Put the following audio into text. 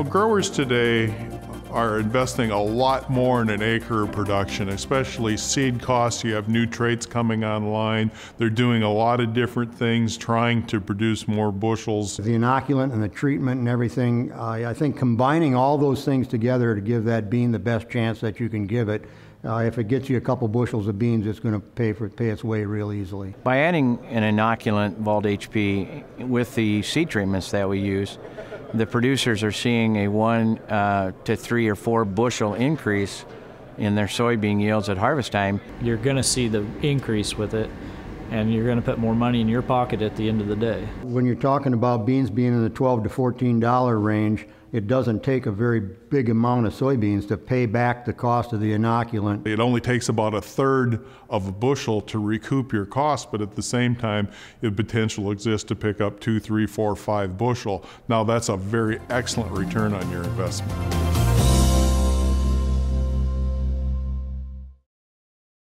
Well, growers today are investing a lot more in an acre of production, especially seed costs. You have new traits coming online. They're doing a lot of different things, trying to produce more bushels. The inoculant and the treatment and everything, I think combining all those things together to give that bean the best chance that you can give it. If it gets you a couple bushels of beans, it's going to pay its way real easily. By adding an inoculant, Vault HP, with the seed treatments that we use, the producers are seeing a 1 to 3 or 4 bushel increase in their soybean yields at harvest time. You're going to see the increase with it, and you're going to put more money in your pocket at the end of the day. When you're talking about beans being in the $12 to $14 range, it doesn't take a very big amount of soybeans to pay back the cost of the inoculant. It only takes about 1/3 of a bushel to recoup your cost, but at the same time, the potential exists to pick up 2, 3, 4, 5 bushel. Now that's a very excellent return on your investment.